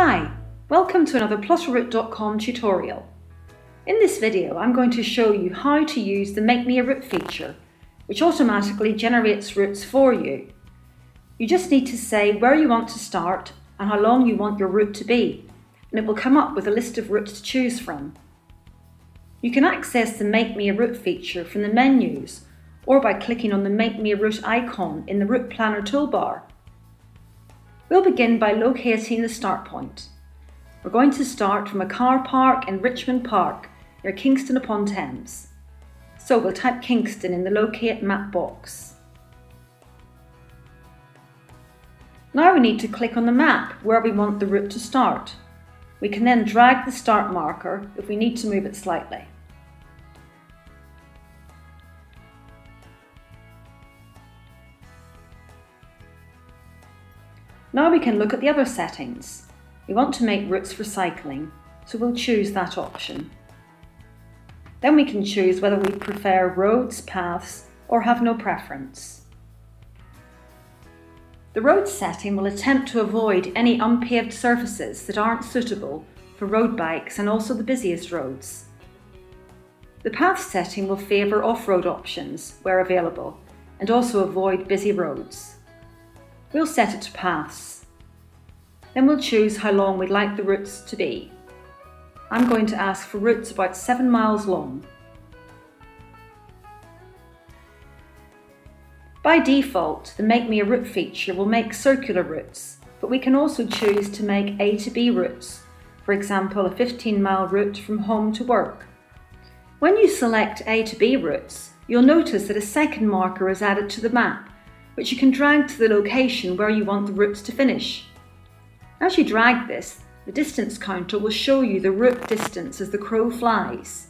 Hi, welcome to another plotaroute.com tutorial. In this video I'm going to show you how to use the Make Me a Route feature, which automatically generates routes for you. You just need to say where you want to start and how long you want your route to be, and it will come up with a list of routes to choose from. You can access the Make Me a Route feature from the menus or by clicking on the Make Me a Route icon in the Route Planner toolbar. We'll begin by locating the start point. We're going to start from a car park in Richmond Park near Kingston upon Thames. So we'll type Kingston in the locate map box. Now we need to click on the map where we want the route to start. We can then drag the start marker if we need to move it slightly. Now we can look at the other settings. We want to make routes for cycling, so we'll choose that option. Then we can choose whether we prefer roads, paths, or have no preference. The road setting will attempt to avoid any unpaved surfaces that aren't suitable for road bikes and also the busiest roads. The path setting will favour off-road options where available and also avoid busy roads. We'll set it to paths. Then we'll choose how long we'd like the routes to be. I'm going to ask for routes about 7 miles long. By default, the Make Me a Route feature will make circular routes, but we can also choose to make A to B routes, for example a 15-mile route from home to work. When you select A to B routes, you'll notice that a second marker is added to the map, which you can drag to the location where you want the routes to finish. As you drag this, the distance counter will show you the route distance as the crow flies.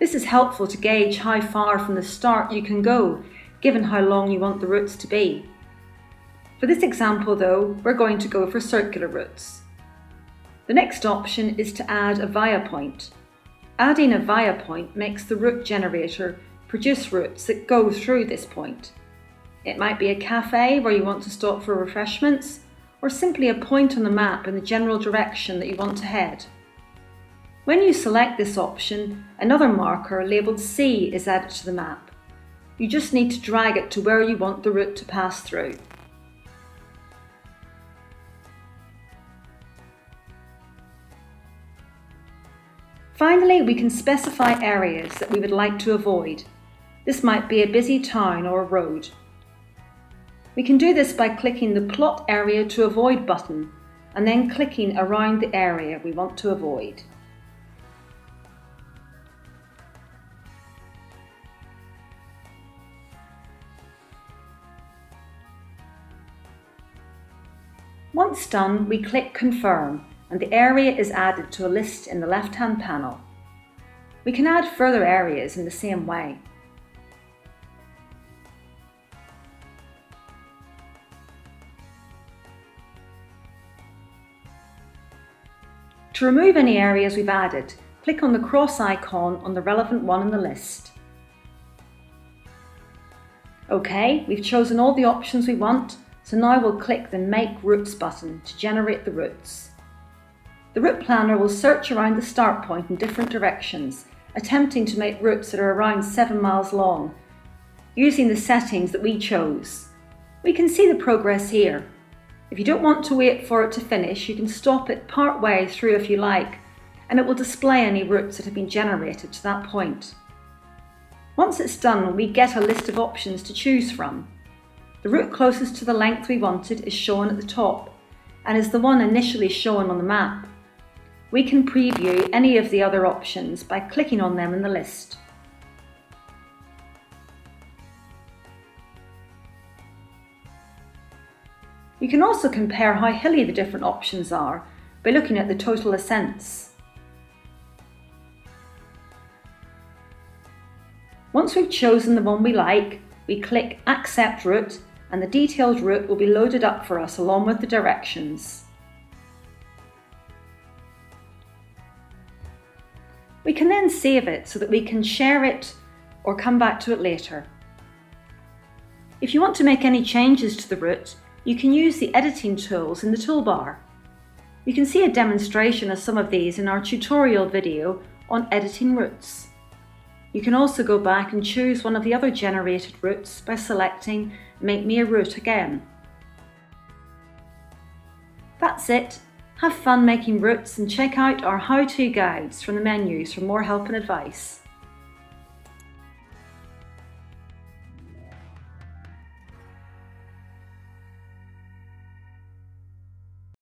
This is helpful to gauge how far from the start you can go, given how long you want the routes to be. For this example though, we're going to go for circular routes. The next option is to add a via point. Adding a via point makes the route generator produce routes that go through this point. It might be a cafe where you want to stop for refreshments, or simply a point on the map in the general direction that you want to head. When you select this option, another marker labelled C is added to the map. You just need to drag it to where you want the route to pass through. Finally, we can specify areas that we would like to avoid. This might be a busy town or a road. We can do this by clicking the Plot Area to Avoid button and then clicking around the area we want to avoid. Once done, we click Confirm and the area is added to a list in the left-hand panel. We can add further areas in the same way. To remove any areas we've added, click on the cross icon on the relevant one in the list. Okay, we've chosen all the options we want, so now we'll click the Make Routes button to generate the routes. The Route Planner will search around the start point in different directions, attempting to make routes that are around 7 miles long, using the settings that we chose. We can see the progress here. If you don't want to wait for it to finish, you can stop it part way through if you like, and it will display any routes that have been generated to that point. Once it's done, we get a list of options to choose from. The route closest to the length we wanted is shown at the top, and is the one initially shown on the map. We can preview any of the other options by clicking on them in the list. You can also compare how hilly the different options are by looking at the total ascents. Once we've chosen the one we like, we click Accept Route and the detailed route will be loaded up for us along with the directions. We can then save it so that we can share it or come back to it later. If you want to make any changes to the route, you can use the editing tools in the toolbar. You can see a demonstration of some of these in our tutorial video on editing routes. You can also go back and choose one of the other generated routes by selecting Make Me a Route again. That's it. Have fun making routes and check out our how-to guides from the menus for more help and advice.